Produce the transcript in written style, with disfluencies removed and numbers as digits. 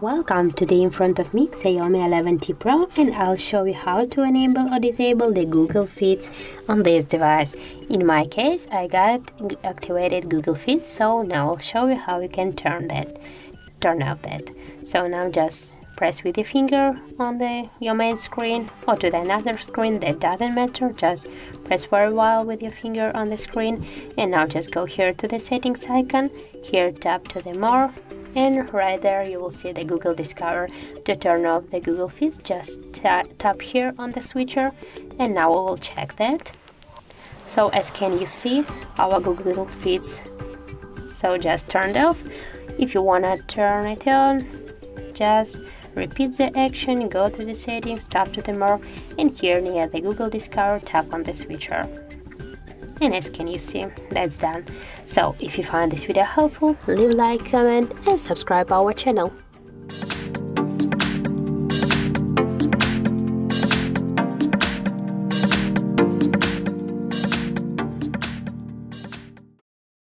Welcome! Today in front of me Xiaomi 11T Pro, and I'll show you how to enable or disable the Google Feeds on this device. In my case, I got activated Google Feeds, so now I'll show you how you can turn off that. So now just press with your finger on your main screen or to another screen, that doesn't matter, just press for a while with your finger on the screen, and now just go here to the settings icon, here tap to the more, and right there you will see the Google Discover. To turn off the Google Feeds, just tap here on the switcher, and now we will check that. So as can you see, our Google Feeds so just turned off. If you wanna turn it on, just repeat the action, go to the settings, tap to the more, and here near the Google Discover tap on the switcher. And as can you see, that's done. So if you found this video helpful, leave a like, comment and subscribe our channel.